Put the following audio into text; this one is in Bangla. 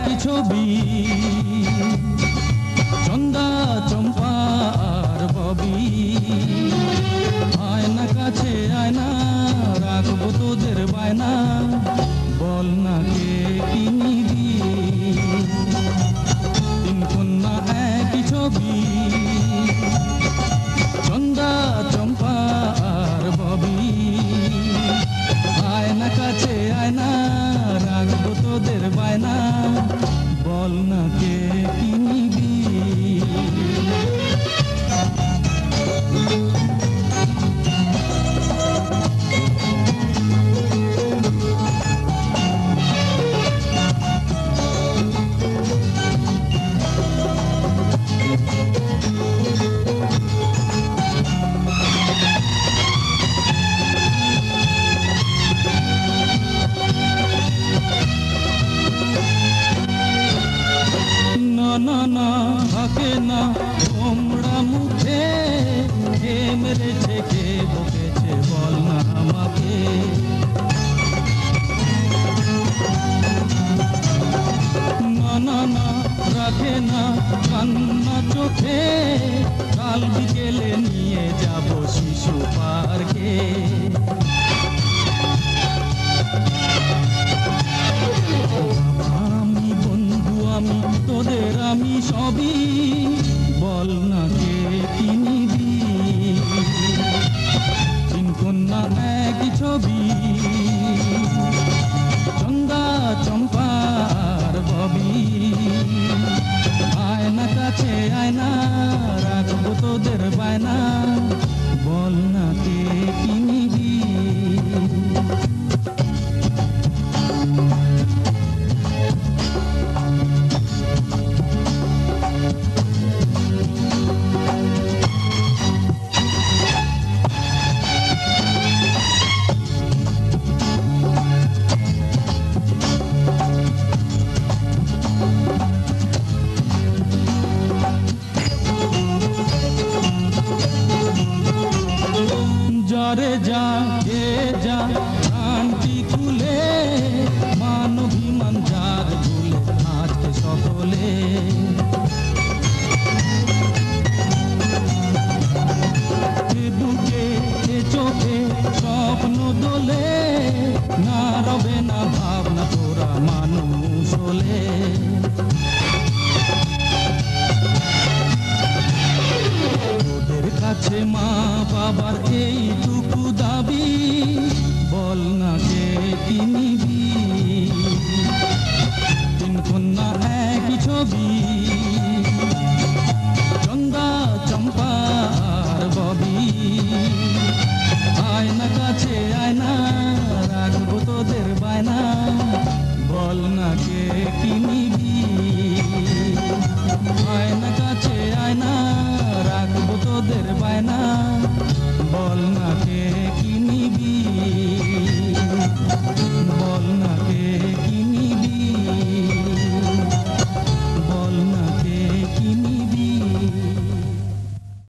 একই ছবি চন্দা চম্পা আর ববি আয়না কাছে আয়না রাখবো তোদের বায়না বল না কে কিনি দিন কন্যা একই ছবি চন্দা চম্পা আর ববি আয়না কাছে আয়না রাখবো তোদের বায়না বল না কে কিনি ना ना हाके ना ओमड़ा मुझे हे मेरे छेके बोके छे बोलना हमाके ना ना ना रखे ना कन्ना चोखे काल बिकेले निये जाबो शिशु पार्के তোদের আমি সবই বল না কে কিনি দিন কন্যা একই ছবি চন্দা চম্পা আর ববি আয়না কাছে আয়না রাখবো তোদের বায়না বল না কে কিনি जारे जा के जा आंटी खुले मानो भी मन जार भूले आज के सकले बुके चोखे स्वप्न दोले ना रबे ना भावना तोरा मानुष होले কাছে মা বাবার এইটুকু দাবি বল না কে কিনিবি তিন কন্যা একই ছবি চন্দা চম্পা আর ববি আয়না কাছে আয়না রাখবো তোদের বায়না বল না কে কিনিবি।